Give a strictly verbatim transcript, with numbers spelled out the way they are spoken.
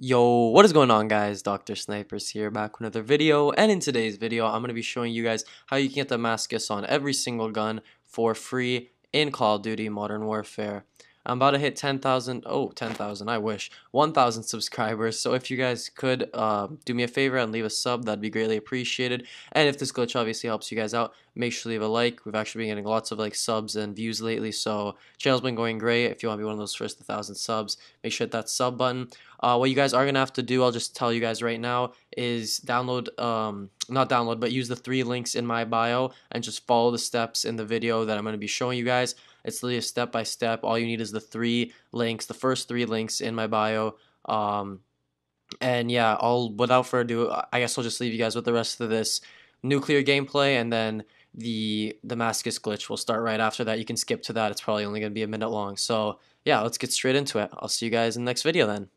Yo, what is going on, guys? Doctor Snipers here, back with another video. And in today's video, I'm going to be showing you guys how you can get Damascus on every single gun for free in Call of Duty Modern Warfare. I'm about to hit ten thousand, oh, ten thousand, I wish, one thousand subscribers. So if you guys could uh, do me a favor and leave a sub, that'd be greatly appreciated. And if this glitch obviously helps you guys out, make sure to leave a like. We've actually been getting lots of like subs and views lately, so channel's been going great. If you want to be one of those first one thousand subs, make sure to hit that sub button. Uh, what you guys are going to have to do, I'll just tell you guys right now, is download, um, not download, but use the three links in my bio and just follow the steps in the video that I'm going to be showing you guys. It's literally a step by step. All you need is the three links, the first three links in my bio. Um, and yeah, I'll, without further ado, I guess I'll just leave you guys with the rest of this nuclear gameplay, and then the Damascus glitch will start right after that. You can skip to that. It's probably only going to be a minute long. So yeah, let's get straight into it. I'll see you guys in the next video then.